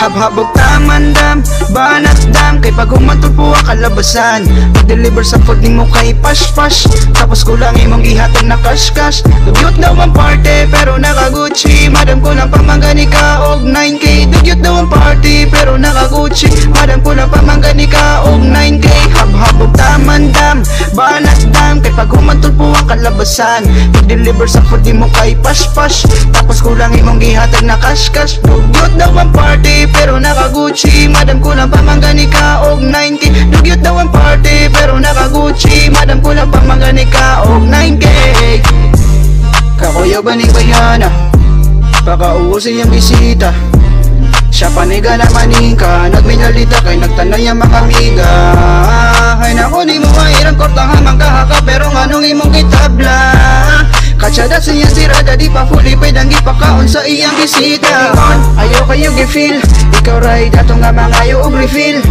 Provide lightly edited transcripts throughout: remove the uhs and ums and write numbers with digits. Habhabog tamandam, banatdam kay paghumantul po akalabasan. Pag-deliver sa food ni mo kay pash-pash, tapos kulang imong gihatag na cash-cash. Dugyot daw ang party pero naka-Gucci, madam ko lang pamanggani ka og 9K. Dugyot daw ang party pero naka-Gucci, madam ko lang pamanggani ka og 9K. Habhabog tamandam, banatdam kay paghumantul po akalabasan. Pag-deliver sa food ni mo kay pash-pash, tapos kulang imong gihatag na cash-cash. Dugyot daw ang party pero naka-Gucci, madam ko lang pamanggani ka og 9K. Dugyot daw ang party pero naka-Gucci, madam ko lang pamanggani ka og 9K. Kakuya ba ni Bayana, pakauusin yung bisita. Siya paniga na manika, nagminalita kay nagtanay ang makamiga. Ay naku ni mo ay irang kortahan ang kahaka, pero nganong imong kitabla. Katsada sa iyang sirada, di pa fully paid ang ipakaon sa iyang bisita. Ayaw kayo gifil, ikaw right, ato nga mangayo o refill.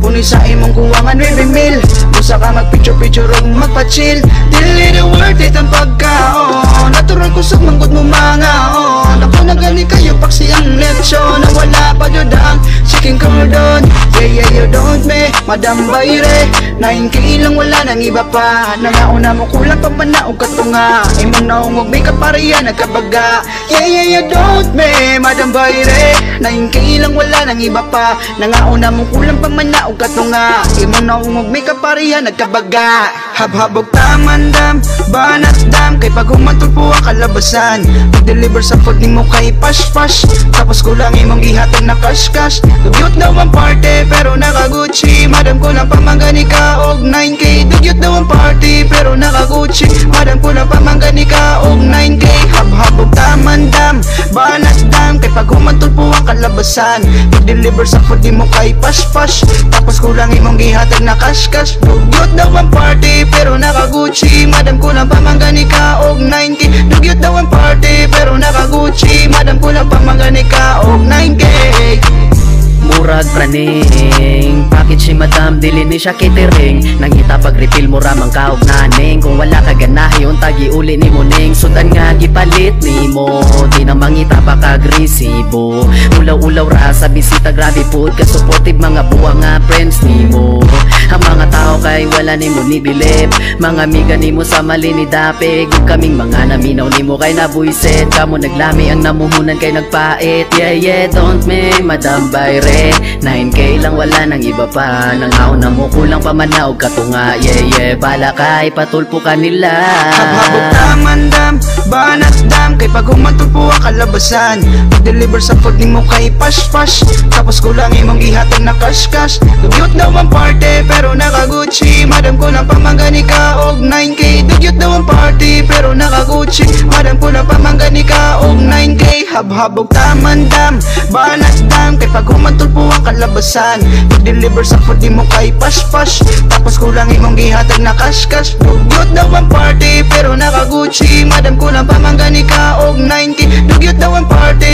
Puni sa imong kuwangan, we mil. Musa ka magpicture-picture o magpa-chill. Dili na worth it ang pagkaon, natural ko sa manggod mo mangaon. Ako na gani kayo paksi ang leksyon, na wala pa doon ang chicken cordon. Yeah, yeah, you don't me, madam bayre. 9K lang, wala nang iba pa. Nangauna mo kulang pa panaog katunga. Imong naungog may kapariya, nagkabaga. Yeah, yeah, you don't me, madam bayre. 9K lang, wala nang iba pa. Nangauna mo kulang pa manaog katunga. Imong naungog may kapariya, nagkabaga. Habhabog tamandam, banatdam kay paghumantul po akalabasan. Pag-deliver sa food ni mo kay pash-pash, tapos kulang imong gihatag na cash-cash. Dugyot daw ang party pero naka-Gucci, madam ko lang pamanggani ka og 9K. Dugyot daw ang party pero naka-Gucci, madam ko lang pamanggani ka og 9K. Habhabog tamandam, banatdam kay paghumantul po ang kalabasan. Pag-deliver sa food ni mo kay pash-pash, tapos kulang imong gihatag na cash-cash. Dugyot daw ang party pero naka-Gucci, madam ko lang pamanggani ka og 9K. Dugyot daw ang party pero naka-Gucci, madam ko lang pamanggani ka og 9K. Murag praning pakit si madam, dili ni siya kitiring. Nangita pag refill mo ramang kaog naning. Kung wala ka ganahe, untagi uli ni muning. Sudan nga gipalit ni mo, di na mangita pa kagresibo. Ulaw-ulaw ra sa bisita, grabe po kasupportive mga buwang nga friends ni mo. Ang mga tao kay wala ni mo nibilip, mga amiga ni mo sa mali ni dapig. Kaming mga naminaw ni mo kay nabuiset, kamo naglami ang namumunan kay nagpait. Yeah yeah, don't me, madam bayre. 9K lang, wala nang iba pa. Nangauna mo kulang pamanaog katunga. Yeah yeah, bala kay patulpo kanila. Habhabog tamandam, banatdam kay paghumantulpo akalabasan. Pag-deliver sa food ni mo kay pash-pash, tapos kulang imong gihatag na cash-cash. Dugyot daw ang party pero naka-Gucci, madam ko lang pamanggani ka og 9K. Dugyot daw ang party pero naka-Gucci, madam ko lang pamanggani ka og 9K. Habhabog tamandam, banatdam kay paghumantul po ang kalabasan. Pag-deliver sa food mo kay pash-pash, tapos kulang imong gihatag na cash-cash. Dugyot daw ang party pero naka-Gucci, madam ko lang pamanggani ka og 9K. Dugyot daw ang party